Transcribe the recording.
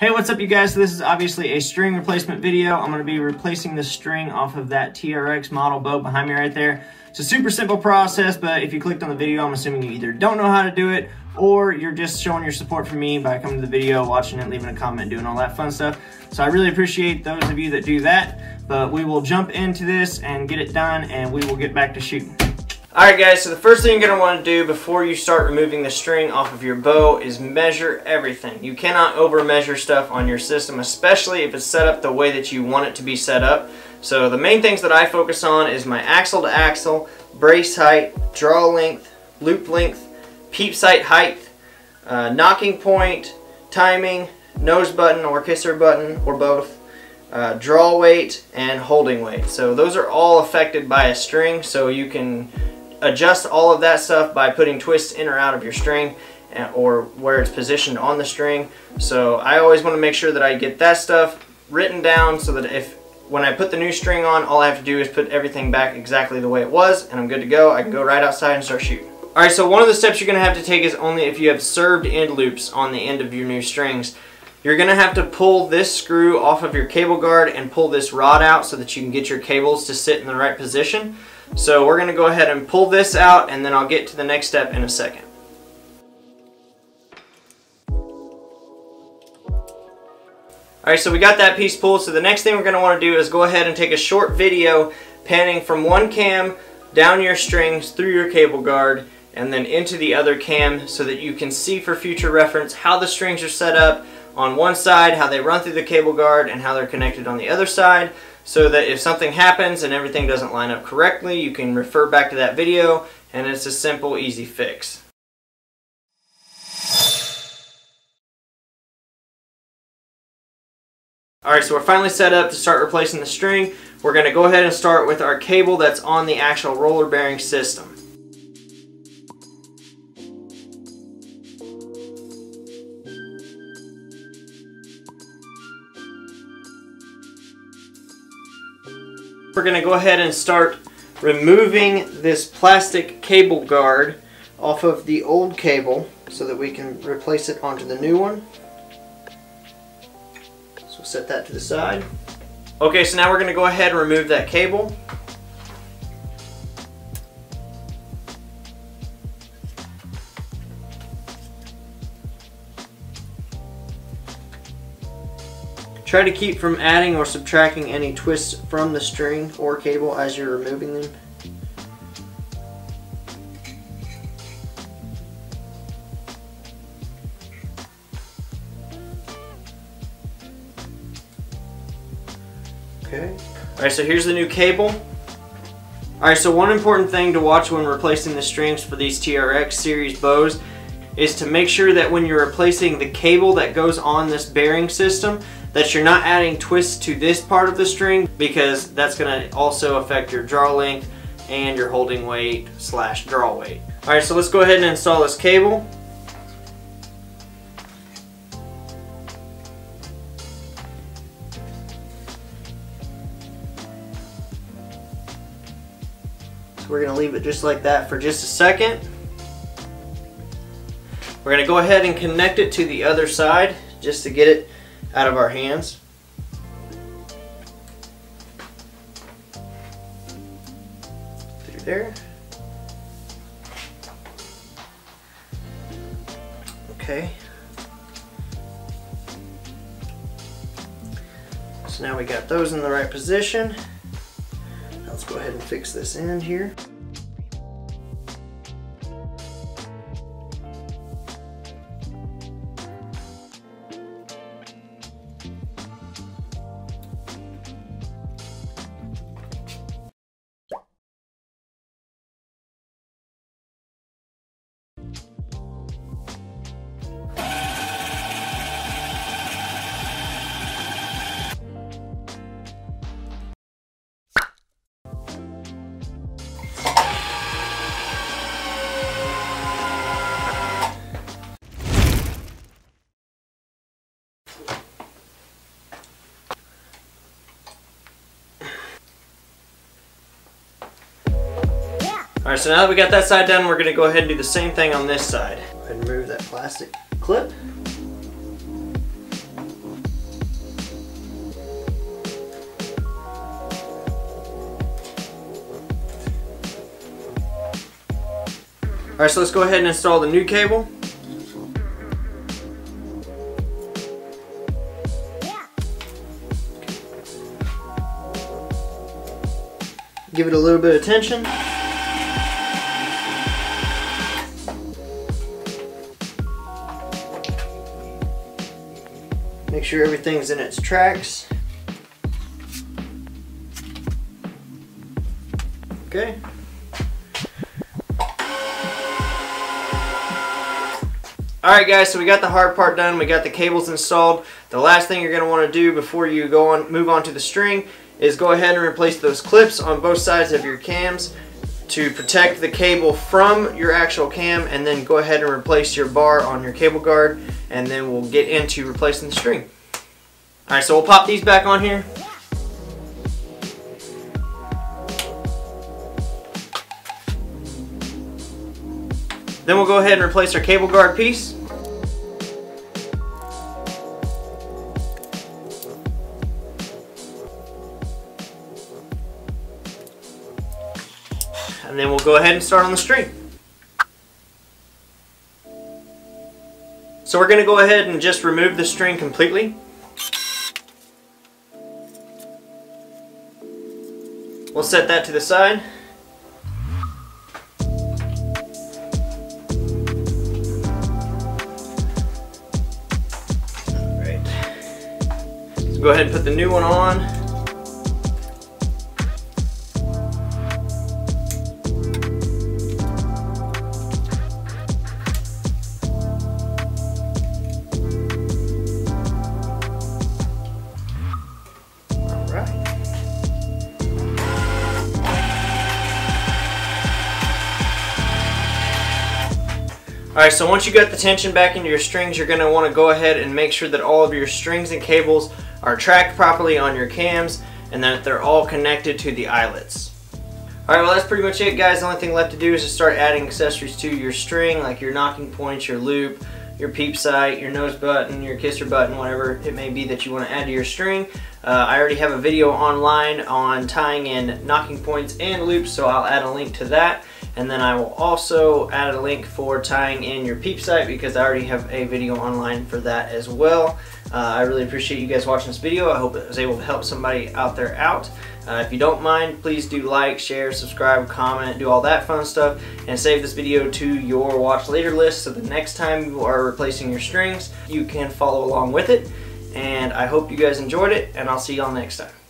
Hey, what's up you guys? So this is obviously a string replacement video. I'm gonna be replacing the string off of that TRX model boat behind me right there. It's a super simple process, but if you clicked on the video, I'm assuming you either don't know how to do it or you're just showing your support for me by coming to the video, watching it, leaving a comment, doing all that fun stuff. So I really appreciate those of you that do that, but we will jump into this and get it done and we will get back to shooting. Alright guys, so the first thing you're going to want to do before you start removing the string off of your bow is measure everything. You cannot over measure stuff on your system, especially if it's set up the way that you want it to be set up. So the main things that I focus on is my axle to axle, brace height, draw length, loop length, peep sight height, knocking point, timing, nose button or kisser button or both. Draw weight and holding weight. So those are all affected by a string, so you can adjust all of that stuff by putting twists in or out of your string or where it's positioned on the string. So I always want to make sure that I get that stuff written down so that if when I put the new string on, all I have to do is put everything back exactly the way it was and I'm good to go. I can go right outside and start shooting. Alright, so one of the steps you're going to have to take is only if you have served end loops on the end of your new strings. You're going to have to pull this screw off of your cable guard and pull this rod out so that you can get your cables to sit in the right position. So we're going to go ahead and pull this out, and then I'll get to the next step in a second. Alright, so we got that piece pulled, so the next thing we're going to want to do is go ahead and take a short video panning from one cam down your strings through your cable guard and then into the other cam so that you can see for future reference how the strings are set up on one side, how they run through the cable guard, and how they're connected on the other side, so that if something happens and everything doesn't line up correctly, you can refer back to that video, and it's a simple, easy fix. Alright, so we're finally set up to start replacing the string. We're going to go ahead and start with our cable that's on the actual roller bearing system. We're going to go ahead and start removing this plastic cable guard off of the old cable so that we can replace it onto the new one. So we'll set that to the side. Okay, so now we're going to go ahead and remove that cable. Try to keep from adding or subtracting any twists from the string or cable as you're removing them. Okay. Alright, so here's the new cable. Alright, so one important thing to watch when replacing the strings for these TRX series bows is to make sure that when you're replacing the cable that goes on this bearing system, that you're not adding twists to this part of the string, because that's going to also affect your draw length and your holding weight slash draw weight. Alright, so let's go ahead and install this cable. So we're going to leave it just like that for just a second. We're going to go ahead and connect it to the other side just to get it out of our hands. Through there. Okay. So now we got those in the right position. Now let's go ahead and fix this end here. Alright, so now that we got that side done, we're going to go ahead and do the same thing on this side. Go ahead and remove that plastic clip. Alright, so let's go ahead and install the new cable. Give it a little bit of tension. Make sure everything's in its tracks. Okay. Alright guys, so we got the hard part done, we got the cables installed. The last thing you're going to want to do before you go on, move on to the string, is go ahead and replace those clips on both sides of your cams to protect the cable from your actual cam, and then go ahead and replace your bar on your cable guard, and then we'll get into replacing the string. Alright, so we'll pop these back on here. Then we'll go ahead and replace our cable guard piece. And then we'll go ahead and start on the string. So we're going to go ahead and just remove the string completely. We'll set that to the side. Go ahead and put the new one on. All right. All right, so once you got the tension back into your strings, you're going to want to go ahead and make sure that all of your strings and cables are tracked properly on your cams, and that they're all connected to the eyelets. Alright, well that's pretty much it guys. The only thing left to do is to start adding accessories to your string, like your knocking points, your loop, your peep sight, your nose button, your kisser button, whatever it may be that you want to add to your string. I already have a video online on tying in knocking points and loops, so I'll add a link to that. And then I will also add a link for tying in your peep sight, because I already have a video online for that as well. I really appreciate you guys watching this video. I hope it was able to help somebody out there out. If you don't mind, please do like, share, subscribe, comment, do all that fun stuff, and save this video to your watch later list, so the next time you are replacing your strings, you can follow along with it. And I hope you guys enjoyed it, and I'll see y'all next time.